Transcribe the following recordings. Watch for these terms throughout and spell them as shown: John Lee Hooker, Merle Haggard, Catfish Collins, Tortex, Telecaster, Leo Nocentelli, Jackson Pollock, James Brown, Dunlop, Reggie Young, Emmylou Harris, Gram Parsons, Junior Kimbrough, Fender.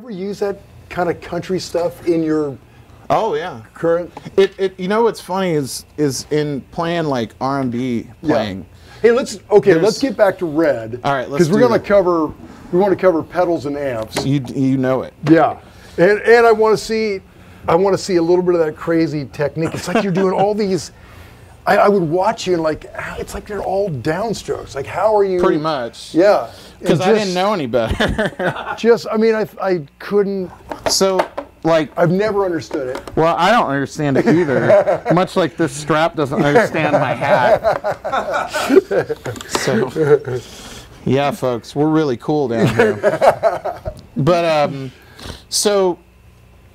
ever use that kind of country stuff in your? Oh yeah, current. It you know what's funny is in playing like R&B playing. Yeah. Hey, let's get back to Red. All right, let's because we want to cover pedals and amps. You know it. Yeah, and I want to see a little bit of that crazy technique. It's like you're doing all these. I would watch you and like it's like they're all downstrokes. Like how are you? Pretty much. Yeah. Because I didn't know any better. I couldn't. So. Like I've never understood it. Well, I don't understand it either. Much like this strap doesn't understand my hat. So, yeah, folks, we're really cool down here. But so,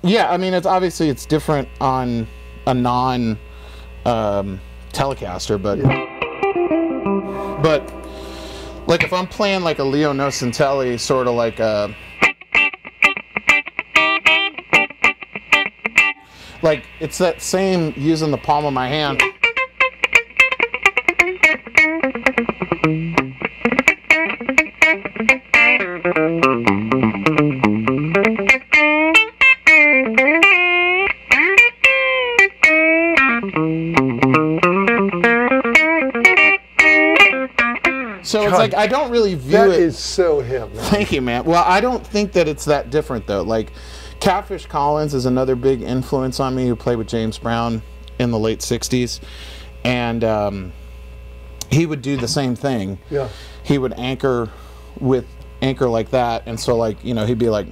yeah, I mean, it's obviously it's different on a non Telecaster, but yeah. But like if I'm playing like a Leo Nocentelli, sort of like a. Like, it's that same using the palm of my hand. So God, it's like, I don't really view that it. That is so him. Man. Thank you, man. Well, I don't think that it's that different, though. Like. Catfish Collins is another big influence on me, who played with James Brown in the late 60s, and he would do the same thing. Yeah. He would anchor like that, and so like, you know, he'd be like,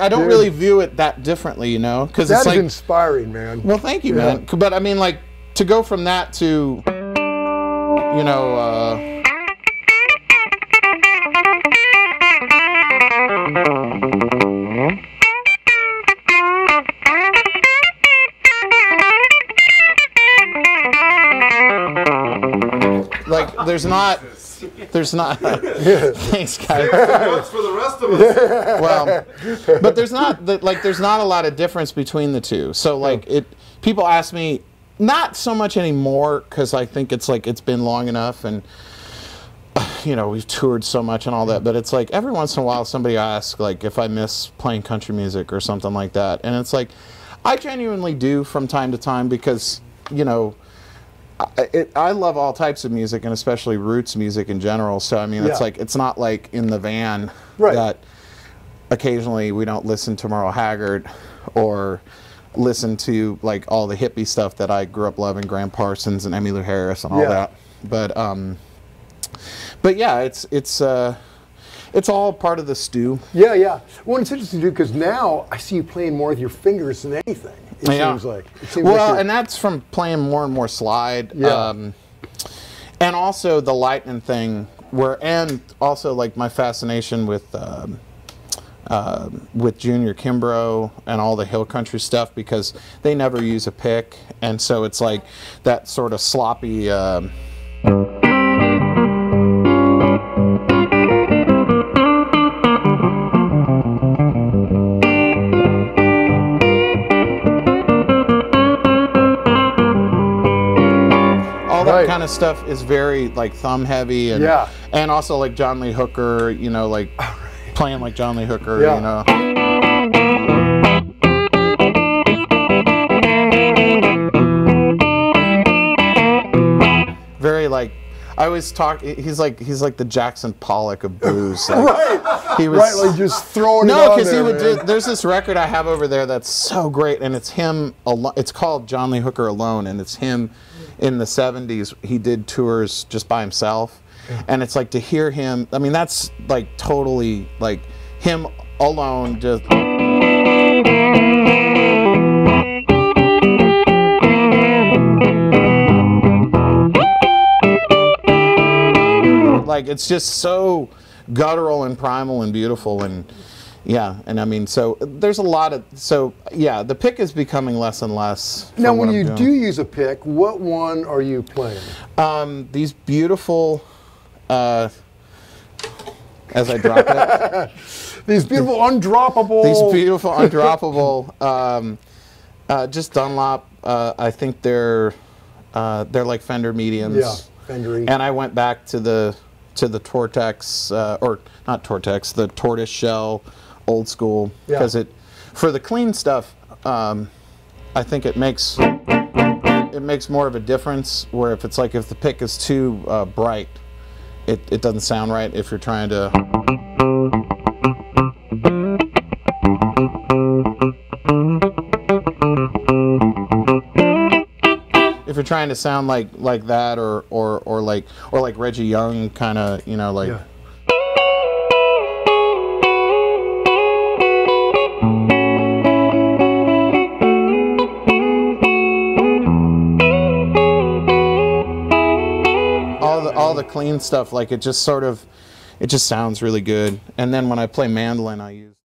I don't really view it that differently, you know, because it's like inspiring, man. Well, thank you, man. But I mean, like, to go from that to, you know, like, there's not. Thanks, guys. For the rest of us. Well, but there's not a lot of difference between the two. So like people ask me, not so much anymore, because I think it's like it's been long enough, and you know, we've toured so much and all that. But it's like every once in a while somebody asks like if I miss playing country music or something like that, and it's like I genuinely do from time to time, because you know. I love all types of music, and especially roots music in general. So I mean, it's like it's not like in the van that occasionally we don't listen to Merle Haggard or listen to like all the hippie stuff that I grew up loving, Gram Parsons and Emmylou Harris and all that. But yeah, it's all part of the stew. Yeah, yeah. Well, it's interesting too, because now I see you playing more with your fingers than anything. It seems like and that's from playing more and more slide, and also the lightning thing, and also like my fascination with Junior Kimbrough and all the hill country stuff, because they never use a pick, and so it's like that sort of sloppy. Kind of stuff is very like thumb heavy, and and also like John Lee Hooker, you know, like playing like John Lee Hooker, you know. Very like I always talk. He's like the Jackson Pollock of blues. Like, like just throwing it on because he would do. There's this record I have over there that's so great, and it's him. It's called John Lee Hooker Alone, and it's him. In the 70s, he did tours just by himself, and it's like to hear him, I mean, that's like totally like him alone, just like it's just so guttural and primal and beautiful, and Yeah, and I mean, so there's a lot of, so yeah, the pick is becoming less and less. Now, when you do use a pick, what one are you playing? These beautiful, as I drop it. These beautiful undroppable. These beautiful undroppable, just Dunlop. I think they're like Fender mediums. Yeah, Fender-y. And I went back to the Tortex, or not Tortex, the tortoise shell. Old school, because yeah. It for the clean stuff, I think it makes more of a difference. Where if it's like, if the pick is too bright, it doesn't sound right. If you're trying to, sound like that, or like Reggie Young, kind of, you know, like. Yeah. All the clean stuff, like it just sounds really good. And then when I play mandolin, I use